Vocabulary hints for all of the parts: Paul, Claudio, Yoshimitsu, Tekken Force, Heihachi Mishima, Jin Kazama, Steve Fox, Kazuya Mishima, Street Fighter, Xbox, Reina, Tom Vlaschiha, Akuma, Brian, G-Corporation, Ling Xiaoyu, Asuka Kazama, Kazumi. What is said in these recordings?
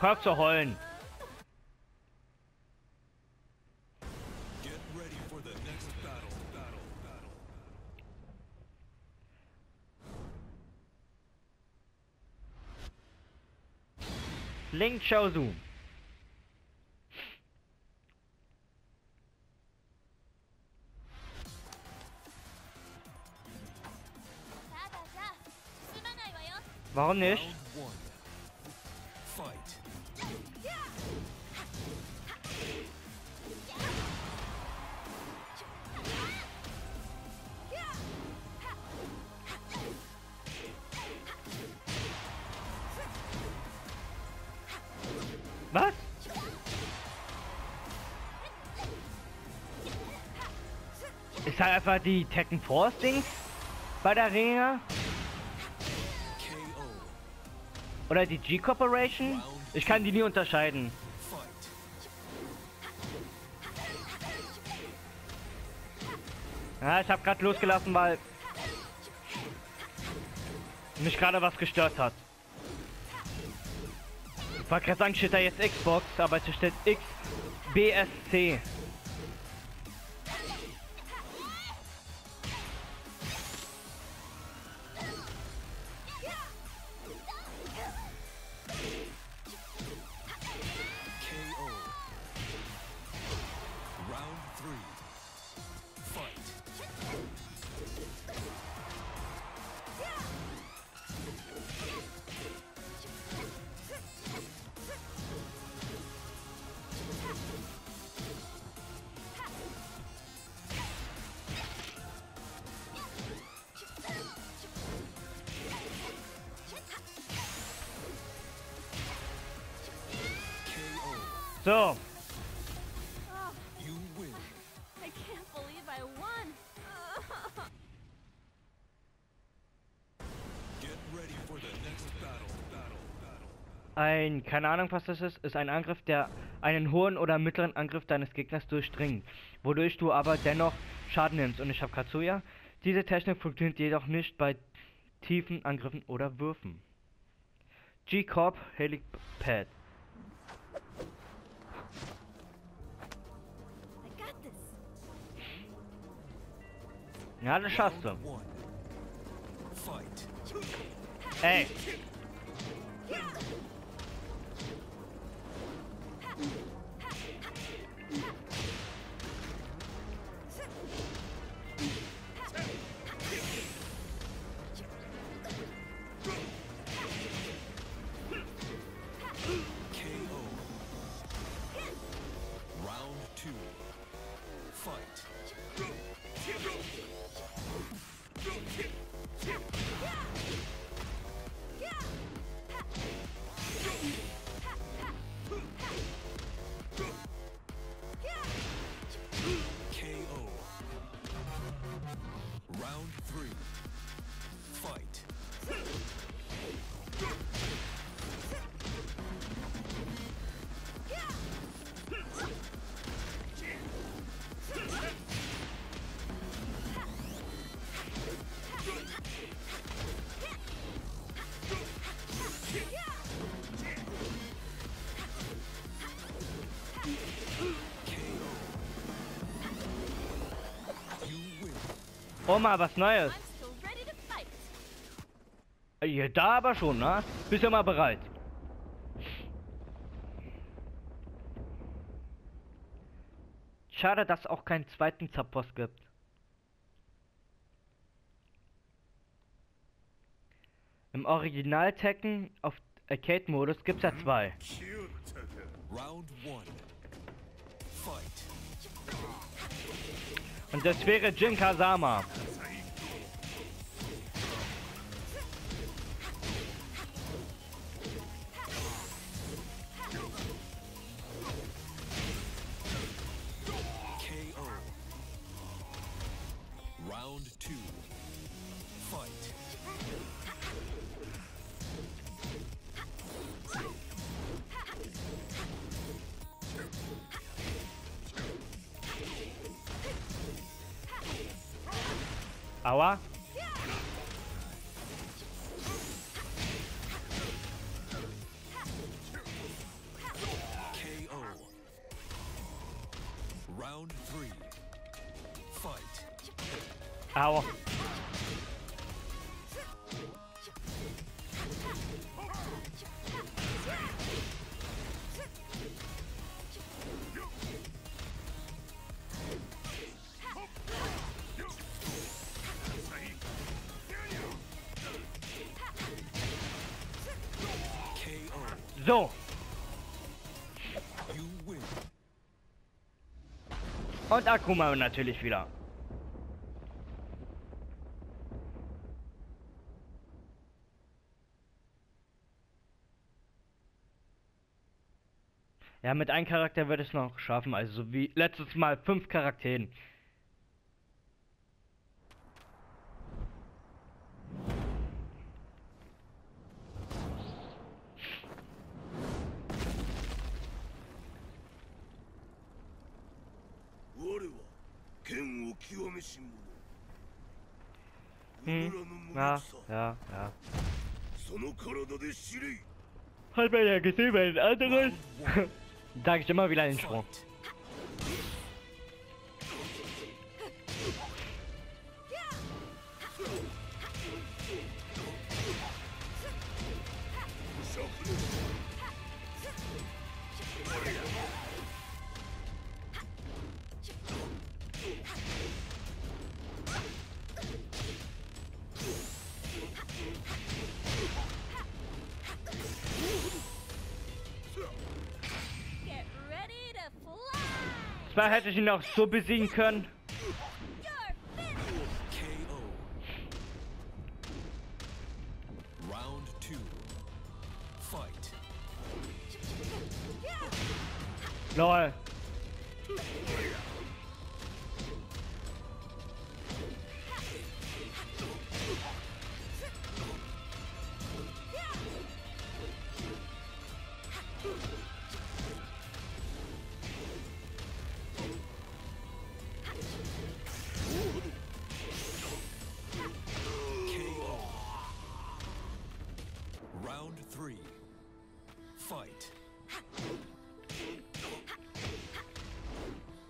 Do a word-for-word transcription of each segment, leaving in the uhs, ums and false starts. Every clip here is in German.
Doch hör zu heulen. Ling Xiaoyu. Warum nicht? Was? Ist halt einfach die Tekken Force Dings bei der Reina? Oder die G-Corporation? Ich kann die nie unterscheiden. Ja, ich habe gerade losgelassen, weil mich gerade was gestört hat. Ich wollte gerade sagen, steht da jetzt Xbox, aber es steht X B S C. So. Oh, you win. I can't believe I won. Get ready for the next battle. Battle, battle. Ein, keine Ahnung was das ist, ist ein Angriff, der einen hohen oder mittleren Angriff deines Gegners durchdringt, wodurch du aber dennoch Schaden nimmst. Und ich habe Kazuya. Diese Technik funktioniert jedoch nicht bei tiefen Angriffen oder Würfen. G-Corp Helipad. Ja, das schaffst du. Ey. Oma, was Neues. Ja, da aber schon, ne? Bist du mal bereit? Schade, dass es auch keinen zweiten Zappost gibt. Im Original Tekken auf Arcade-Modus gibt's ja zwei. Und das wäre Jin Kazama. Aua. Round three. Fight. Aua. So. Und Akuma natürlich wieder. Ja, mit einem Charakter wird es noch schaffen, also so wie letztes Mal fünf Charakteren. Hm. Ja, ja, ja. Hat man ja gesehen bei den anderen. Sag ich immer wieder den Sprung. Da hätte ich ihn auch so besiegen können. Lol.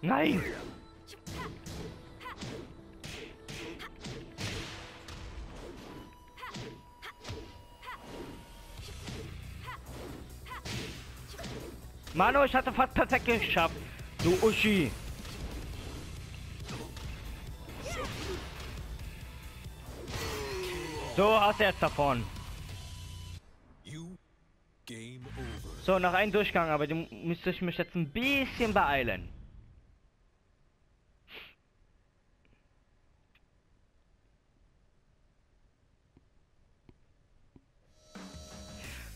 Nein! Mano, ich hatte fast perfekt geschafft. Du Uschi! So, hast du jetzt davon. So, noch ein Durchgang, aber den müsste ich mich jetzt ein bisschen beeilen.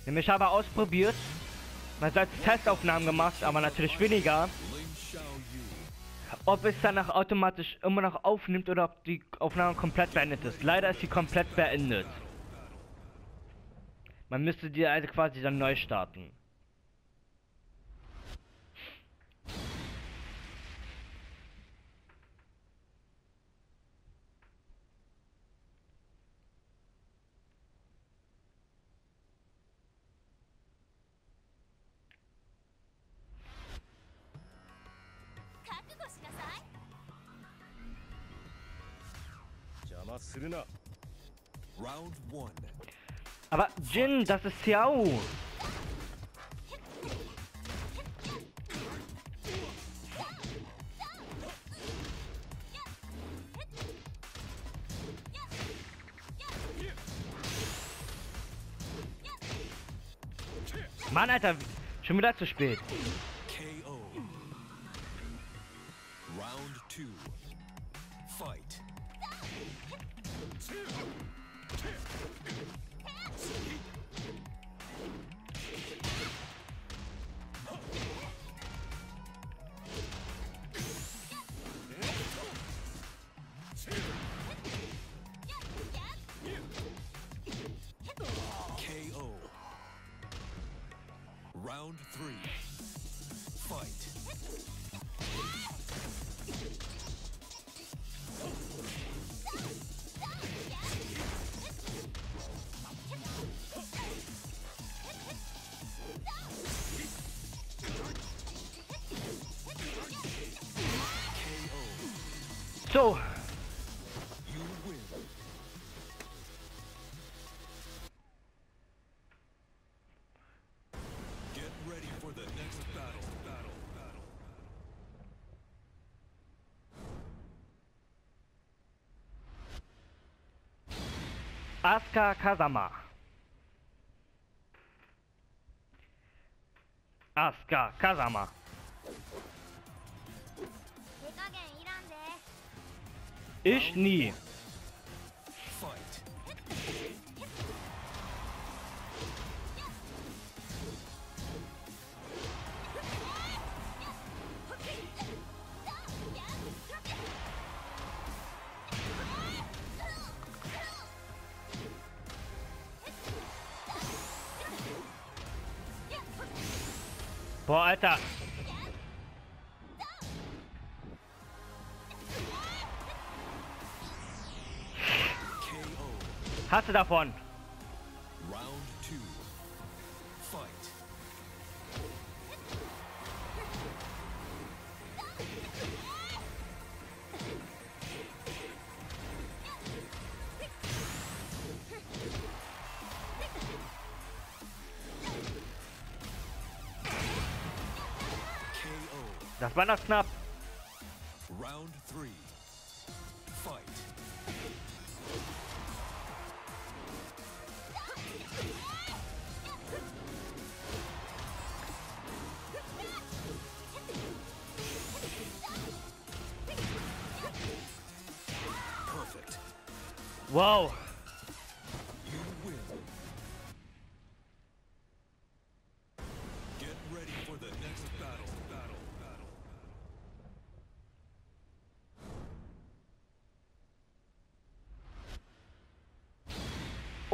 Ich habe ausprobiert, man hat Testaufnahmen gemacht, aber natürlich weniger, ob es danach automatisch immer noch aufnimmt oder ob die Aufnahme komplett beendet ist. Leider ist sie komplett beendet. Man müsste die also quasi dann neu starten. Aber Jin, das ist Xiao. Mann, Alter, schon wieder zu spät. Round three. Fight. So. Asuka Kazama. Asuka Kazama. Ich nie. Boah, Alter. Hast du davon? Das war noch knapp. Round three. Fight. Perfect. Wow.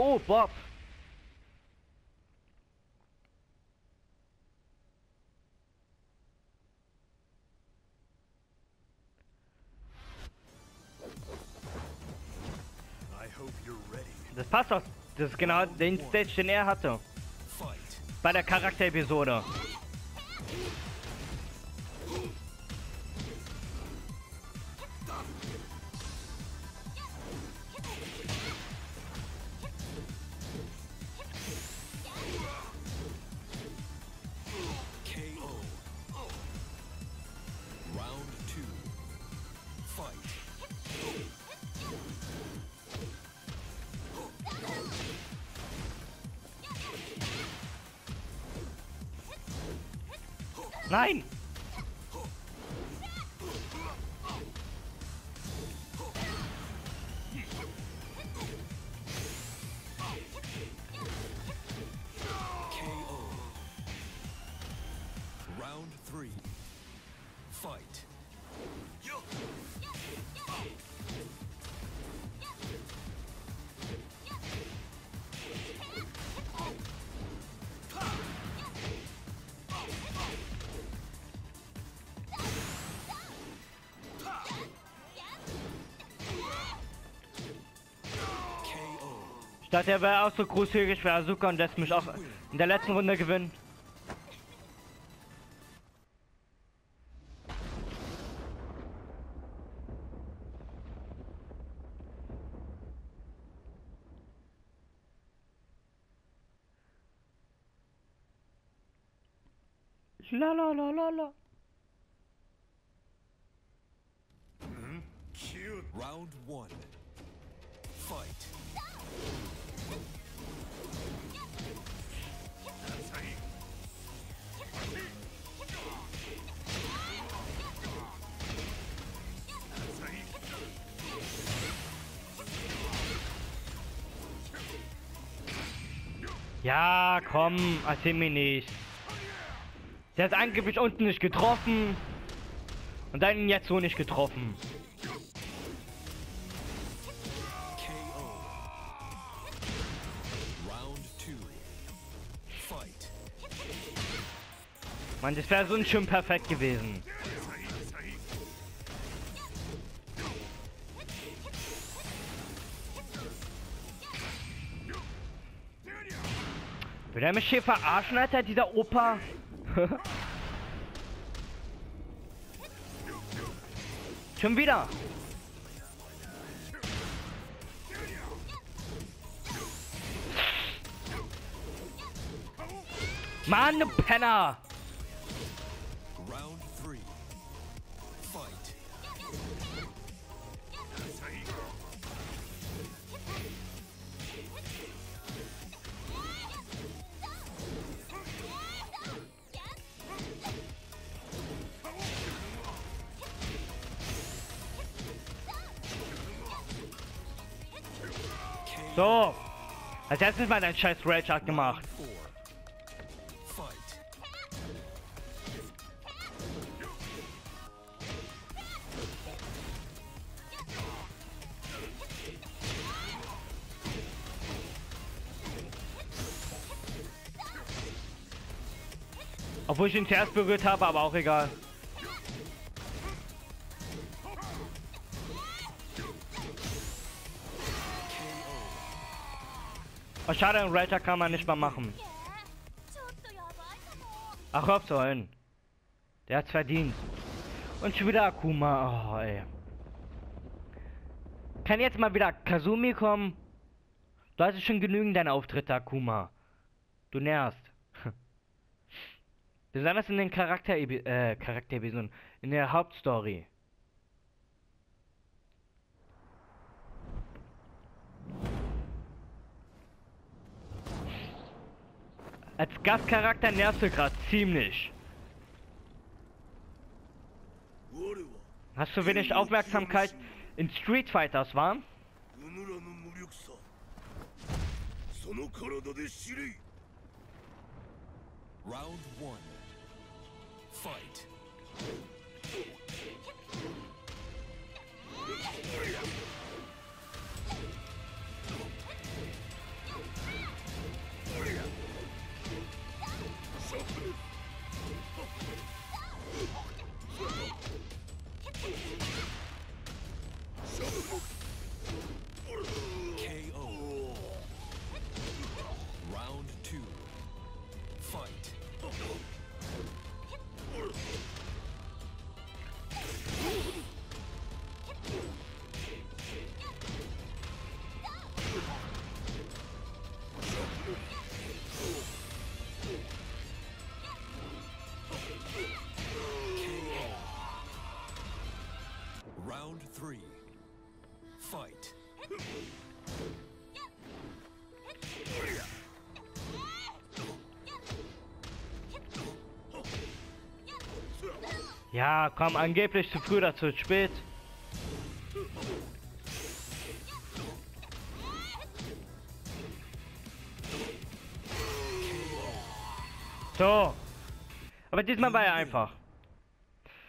Oh, Bob. Das passt doch. Das ist genau den Stage, den er hatte. Bei der Charakter-Episode. Nein! Ich dachte, er wäre auch so großzügig für Asuka und lässt mich auch in der letzten Runde gewinnen. La la la la la. Mhm. Cute. Round one. Fight. Ja, komm, erzähl mir nicht. Der hat angeblich unten nicht getroffen und dann jetzt so nicht getroffen. Mann, das wäre so ein Schirm perfekt gewesen. Will er mich hier verarschen, Alter, dieser Opa? Schon wieder. Mann, du Penner! So, als erstes mal dein scheiß Rage-Art gemacht. Obwohl ich ihn zuerst berührt habe, aber auch egal. Oh, schade, einen Rage kann man nicht mal machen. Ach, hör auf zu heulen. Der hat's verdient. Und schon wieder Akuma. Oh, ey. Kann jetzt mal wieder Kazumi kommen? Du hast schon genügend deine Auftritte, Akuma. Du nervst. Besonders in den Charakter, äh, Charakter-Episoden. In der Hauptstory. Als Gastcharakter nervst du gerade ziemlich. Hast du wenig Aufmerksamkeit in Street Fighters, wa? Round one. Fight. Three. Fight. Ja, komm, angeblich zu früh, dazu spät. So. Aber diesmal war er einfach.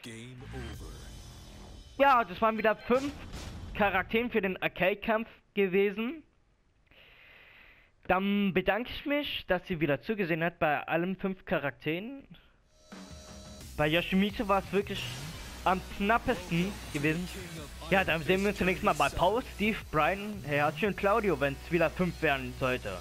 Game over. Ja, das waren wieder fünf Charakteren für den Arcade-Kampf gewesen. Dann bedanke ich mich, dass ihr wieder zugesehen habt bei allen fünf Charakteren. Bei Yoshimitsu war es wirklich am knappesten gewesen. Ja, dann sehen wir uns zunächst mal bei Paul, Steve, Brian, Heihachi und Claudio, wenn es wieder fünf werden sollte.